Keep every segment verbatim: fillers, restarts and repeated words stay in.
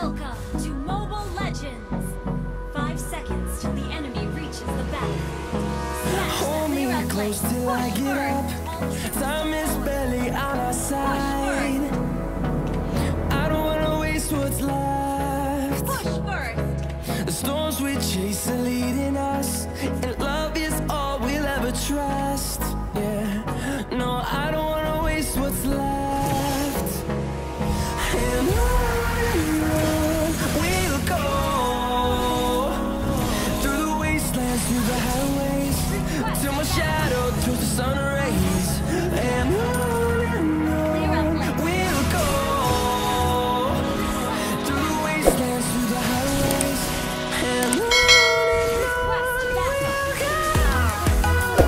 Welcome to Mobile Legends. Five seconds till the enemy reaches the battle. Hold me close till I get up. Time is barely on our side. I don't wanna waste what's left. Push first. The storms we chase are leading us, and love is all we'll ever trust. Yeah, no, I don't wanna waste what's left. And till my shadow through the sun rays, and on and on we'll go, through the wastelands, through the highways, and on and on we'll go.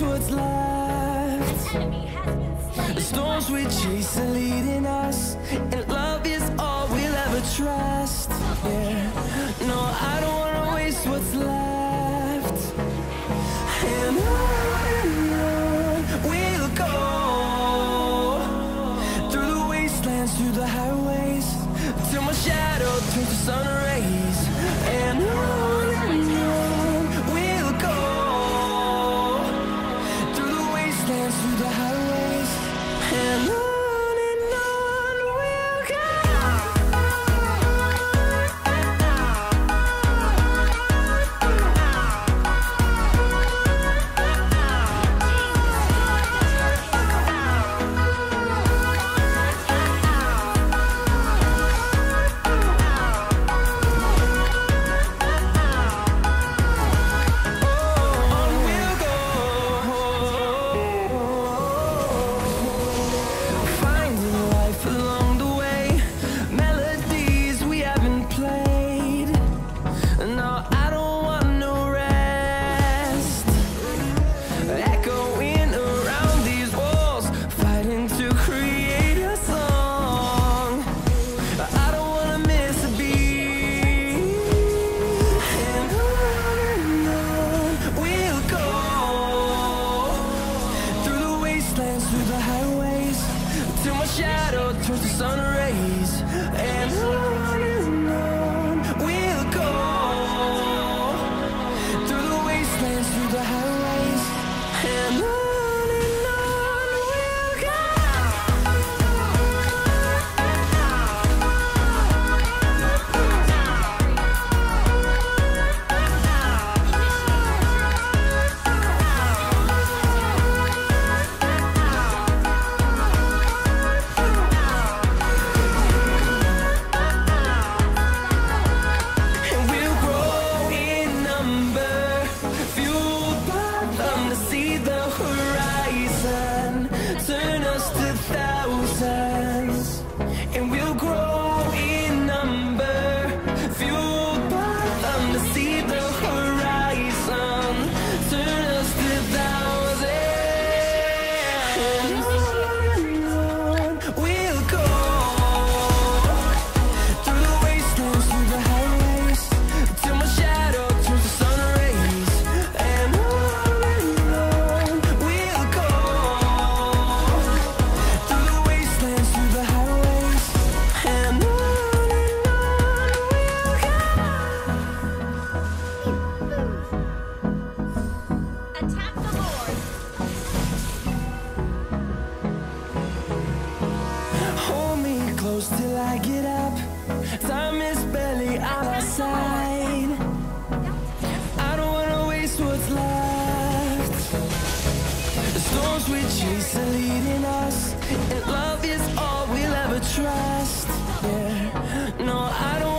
That's what's left. The enemy has been slain. The storms we chase are leading us, and love is all we'll ever trust. Yeah. No, I don't wanna waste what's left. And on we'll go, through the wastelands, through the highways, till my shadow turns to sun rays. And on through the highways, till my shadow turns to sun rays. And on and on we'll go, through the wastelands, through the highways. And on till I get up, time is barely on our side. I don't wanna waste what's left. The storms we chase are leading us, and love is all we'll ever trust. Yeah, no, I don't.